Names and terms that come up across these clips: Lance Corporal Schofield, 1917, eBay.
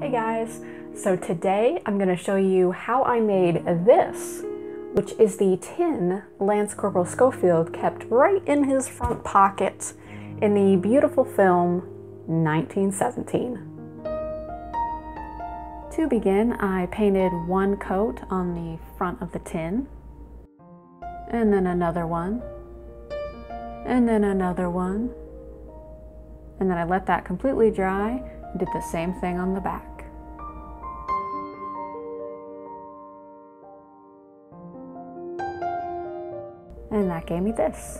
Hey guys, so today I'm going to show you how I made this, which is the tin Lance Corporal Schofield kept right in his front pocket in the beautiful film 1917. To begin, I painted one coat on the front of the tin, and then another one, and then another one, and then I let that completely dry. Did the same thing on the back. And that gave me this.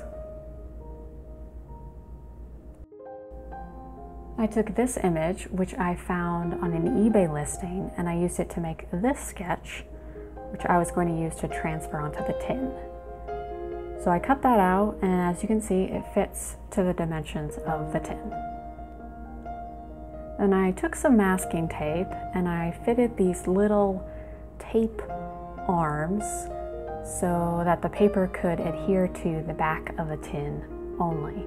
I took this image, which I found on an eBay listing, and I used it to make this sketch, which I was going to use to transfer onto the tin. So I cut that out, and as you can see, it fits to the dimensions of the tin. And I took some masking tape and I fitted these little tape arms so that the paper could adhere to the back of the tin only.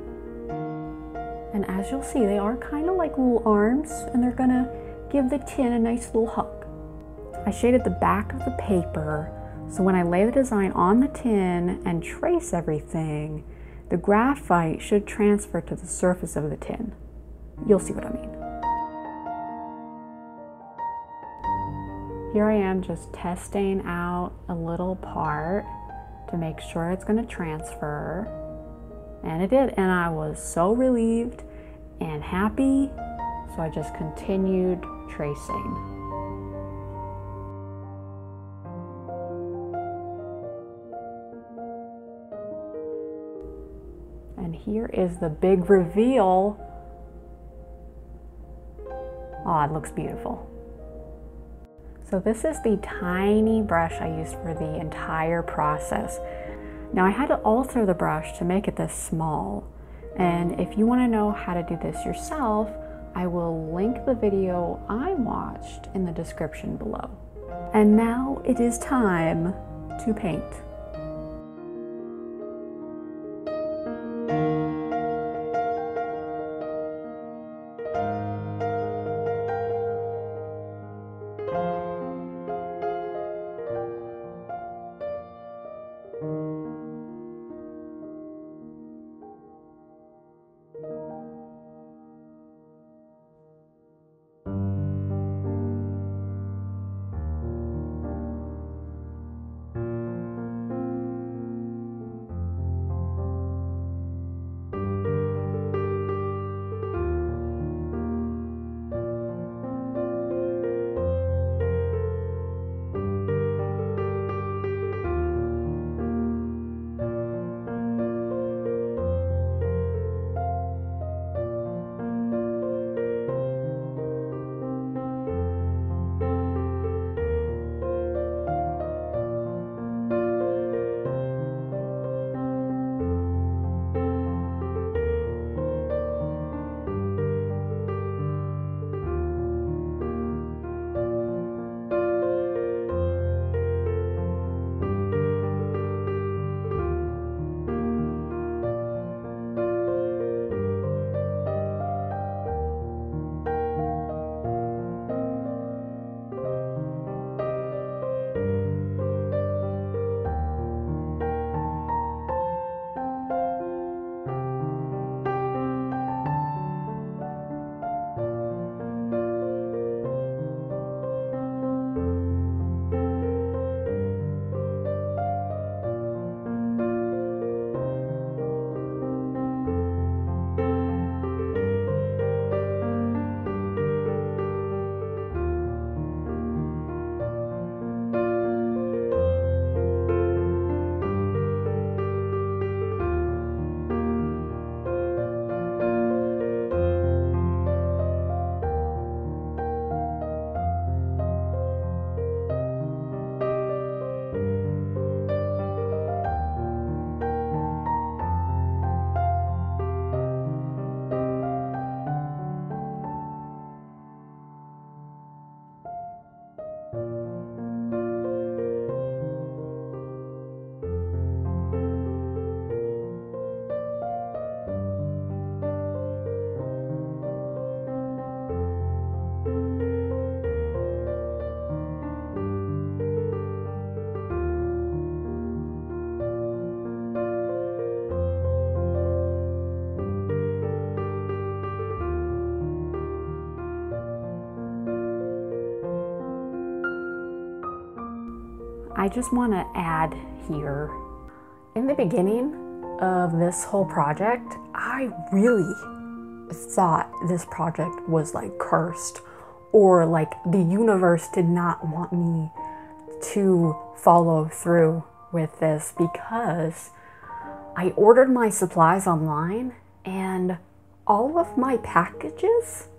And as you'll see, they are kind of like little arms and they're gonna give the tin a nice little hug. I shaded the back of the paper so when I lay the design on the tin and trace everything, the graphite should transfer to the surface of the tin. You'll see what I mean. Here I am just testing out a little part to make sure it's going to transfer, and it did, and I was so relieved and happy, so I just continued tracing. And here is the big reveal. Oh, it looks beautiful. So this is the tiny brush I used for the entire process. Now I had to alter the brush to make it this small. And if you want to know how to do this yourself, I will link the video I watched in the description below. And now it is time to paint. I just want to add here, in the beginning of this whole project, I really thought this project was like cursed, or like the universe did not want me to follow through with this, because I ordered my supplies online and all of my packages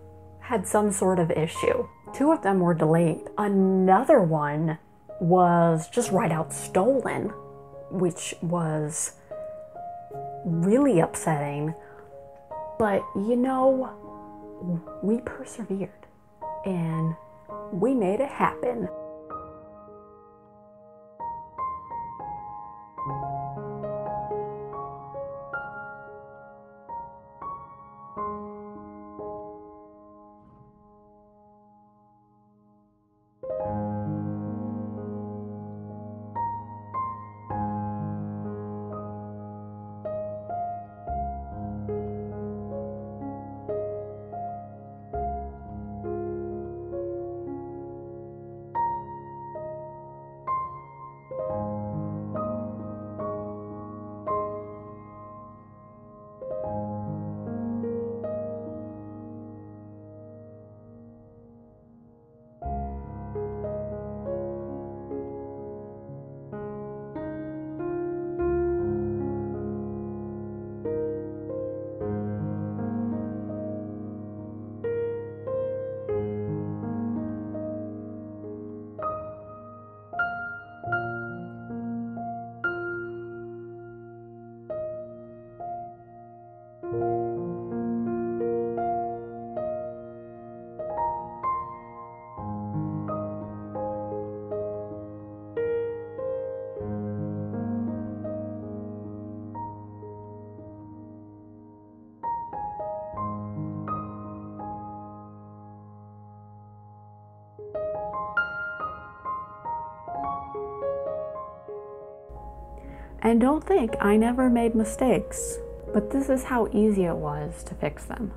had some sort of issue. 2 of them were delayed. Another one was just right out stolen, which was really upsetting. But you know, we persevered and we made it happen. And don't think I never made mistakes, but this is how easy it was to fix them.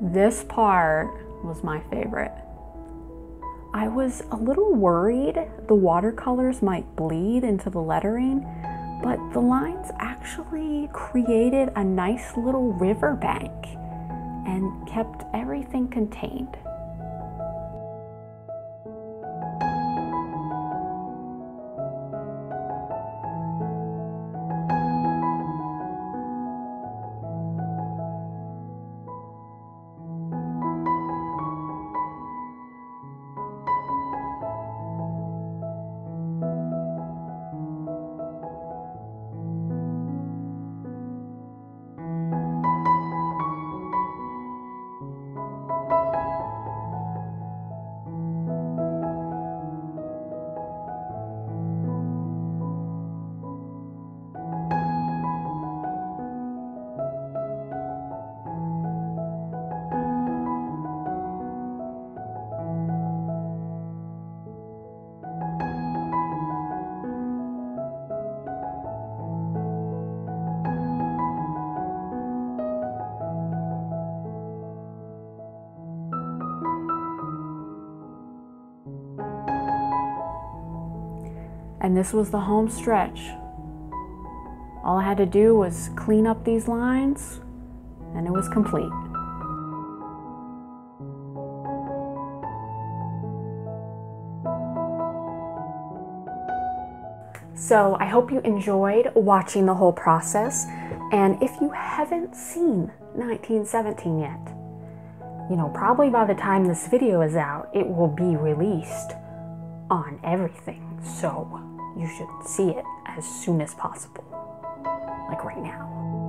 This part was my favorite. I was a little worried the watercolors might bleed into the lettering, but the lines actually created a nice little riverbank and kept everything contained. And this was the home stretch. All I had to do was clean up these lines, and it was complete. So I hope you enjoyed watching the whole process. And if you haven't seen 1917 yet, you know, probably by the time this video is out, it will be released on everything. So you should see it as soon as possible, like right now.